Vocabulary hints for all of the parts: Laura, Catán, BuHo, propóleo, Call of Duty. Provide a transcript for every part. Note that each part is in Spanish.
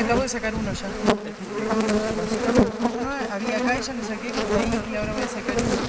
acabo de sacar uno ya. Uno había acá y ya lo saqué con ahí y ahora voy a sacar otros.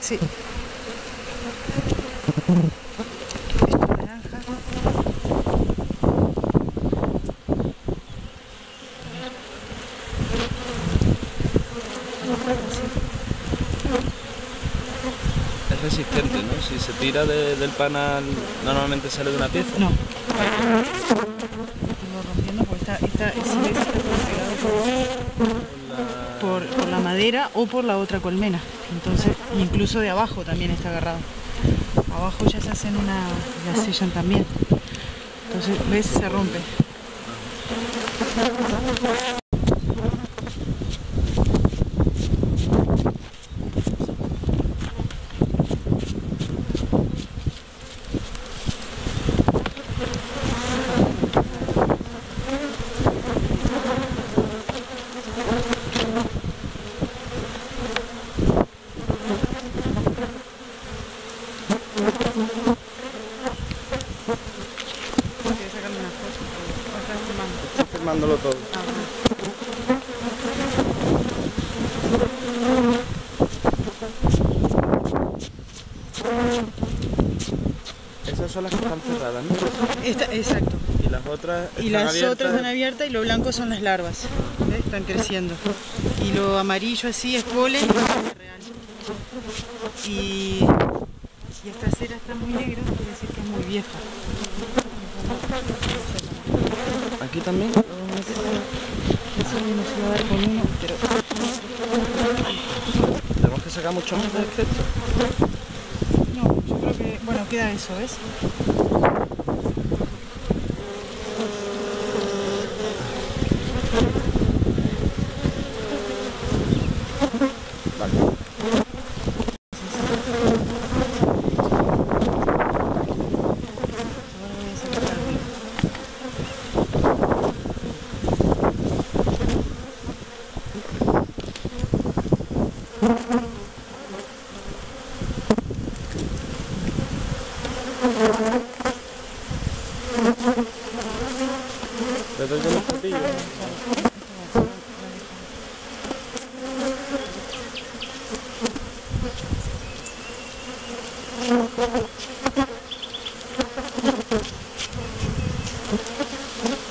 Sí. Es resistente, ¿no? Si se tira del panal, ¿normalmente sale de una pieza? No. Lo rompiendo porque está pegado por la madera o por la otra colmena. Entonces, incluso de abajo también está agarrado. Abajo ya se hacen ya sellan también. Entonces, ves, se rompe. Exacto. Y las otras están abiertas y lo blanco son las larvas. ¿Ves? Están creciendo. Y lo amarillo así es polen y es real. Y esta cera está muy negra, quiere decir que es muy vieja. ¿Aquí también? Eso se va a dar con uno, pero... ¿Tenemos que sacar mucho más de esto? No, yo creo que... Bueno, queda eso, ¿ves?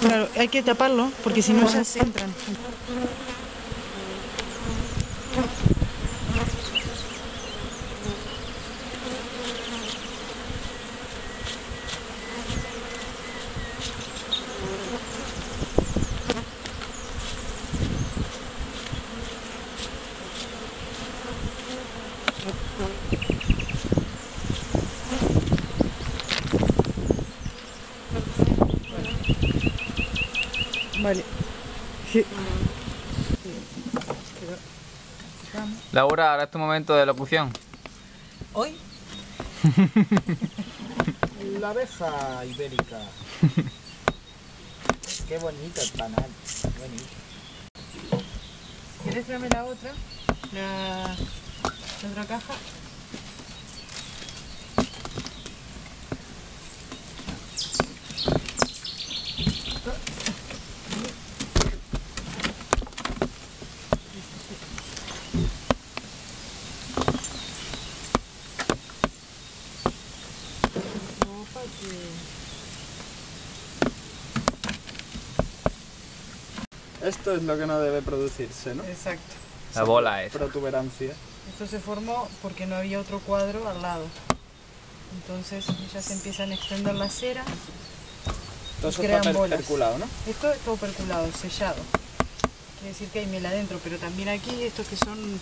Claro, hay que taparlo porque si no ya se entran. Vale. Sí. Laura, ahora es tu momento de locución. ¿Hoy? La abeja ibérica. Qué bonito el panal. Bonito. ¿Quieres traerme la otra? La otra caja. Esto es lo que no debe producirse, ¿no? Exacto. La bola es protuberancia. Esto se formó porque no había otro cuadro al lado. Entonces ya se empiezan a extender la cera. Todo eso está perculado, ¿no? Esto es todo perculado, sellado. Quiere decir que hay miel adentro, pero también aquí estos que son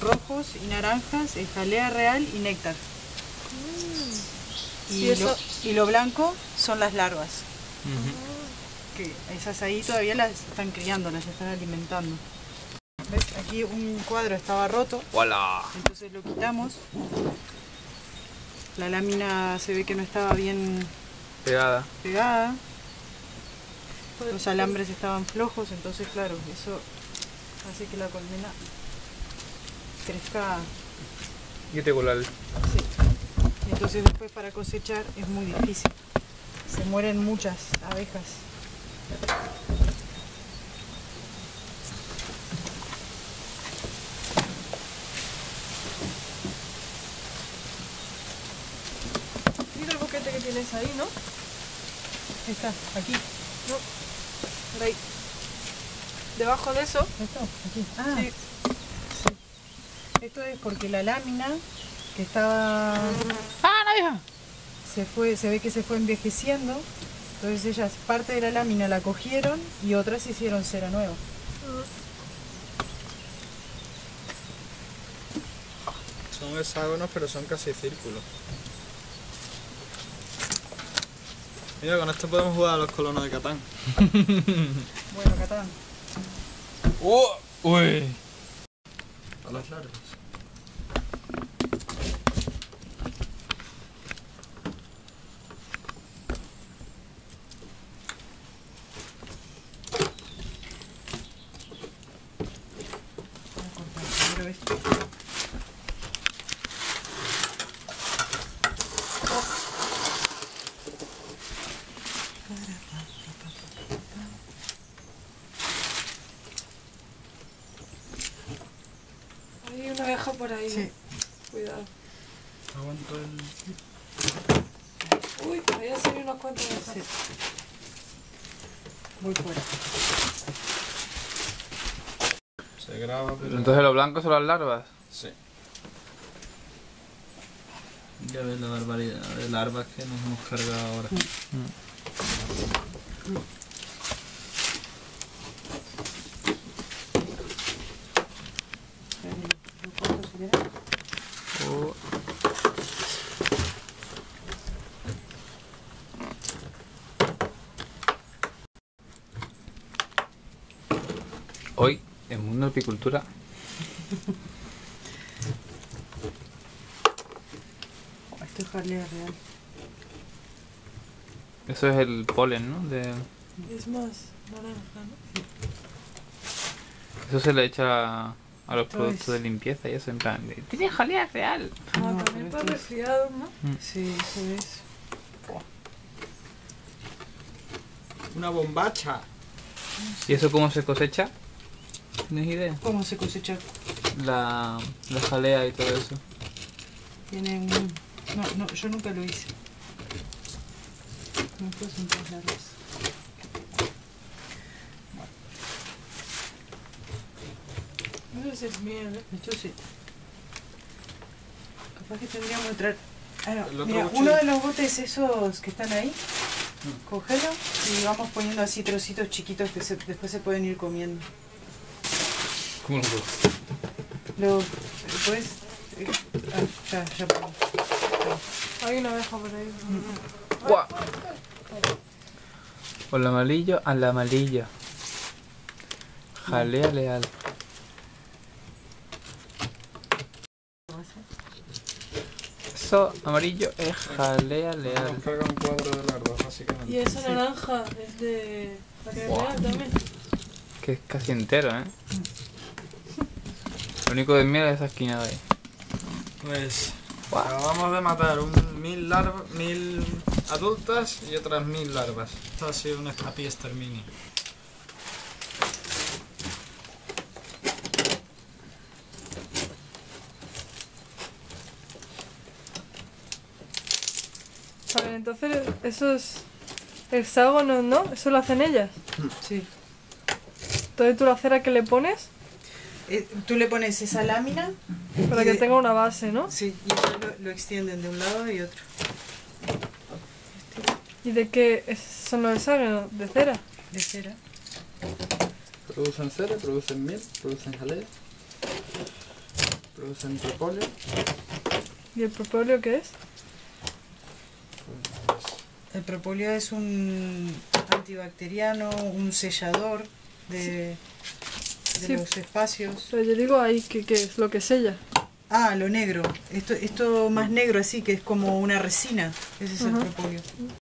rojos y naranjas, es jalea real y néctar. Y lo blanco son las larvas. Que esas ahí todavía las están criando, las están alimentando. ¿Ves? Aquí un cuadro estaba roto. ¡Hola! Entonces lo quitamos. La lámina se ve que no estaba bien pegada. Los alambres estaban flojos, entonces claro, eso hace que la colmena crezca irregular. Sí. Entonces después para cosechar es muy difícil. Se mueren muchas abejas. Mira el boquete que tienes ahí, ¿no? Está, aquí. No, por ahí. Debajo de eso. Esto, aquí. Ah, sí. Sí. Esto es porque la lámina que estaba... ¡Ah, la vieja! Se ve que se fue envejeciendo. Entonces ellas parte de la lámina la cogieron y otras hicieron cera nueva. Son hexágonos pero son casi círculos. Mira, con esto podemos jugar a los colonos de Catán. Bueno, Catán. ¡Oh! ¡Uy! A las larvas. Hay una abeja por ahí. Sí. Cuidado. Aguanto el... Uy, por allá salió unas cuantas abejas. Sí. Voy fuera. Se graba, pero... Entonces los blancos son las larvas. Sí. Ya ves la barbaridad de larvas que nos hemos cargado ahora. Hoy, en Mundo Apicultura. Esto es jalea real. Eso es el polen, ¿no? Es más naranja, ¿no? Eso se le echa a los productos de limpieza y eso, en plan de... ¡Tiene jalea real! Ah, no, también para resfriados, ¿no? Sí, eso es. ¡Una bombacha! ¿Y eso cómo se cosecha? ¿Tienes idea? ¿Cómo se cosecha? La jalea y todo eso. Tienen... No, no, yo nunca lo hice. No puedo encontrarlos. Bueno. Eso es miedo. Esto sí. Capaz que tendríamos que traer... Ah, no. Mira, uno de los botes esos que están ahí, cógelo y vamos poniendo así trocitos chiquitos que después se pueden ir comiendo. ¿Cómo lo puedo? Puedes... Ya pongo. Hay una abeja por ahí. Por la amarilla a la amarilla. Jalea leal. Eso amarillo es jalea leal. Nos caga un cuadro de largo, básicamente. Y esa naranja es de... la que wow. Leal también. Que es casi entero, ¿eh? Lo único de miedo es esa esquina de ahí. Pues... wow. Acabamos de matar 1000 adultas y otras 1000 larvas. Esto ha sido un escape y exterminio. A ver, entonces esos hexágonos, ¿no? ¿Eso lo hacen ellas? Sí. Entonces tú la cera que le pones... tú le pones esa lámina... para que tenga una base, ¿no? Sí, y lo extienden de un lado y otro. ¿Y de qué son los hexágonos? ¿De cera? De cera. Producen cera, producen miel, producen jalea, producen propóleo. ¿Y el propóleo qué es? El propóleo es un antibacteriano, un sellador de, sí. De los espacios. Pero yo digo ahí que es lo que sella. Ah, lo negro. Esto más negro así, que es como una resina. Ese es el propóleo.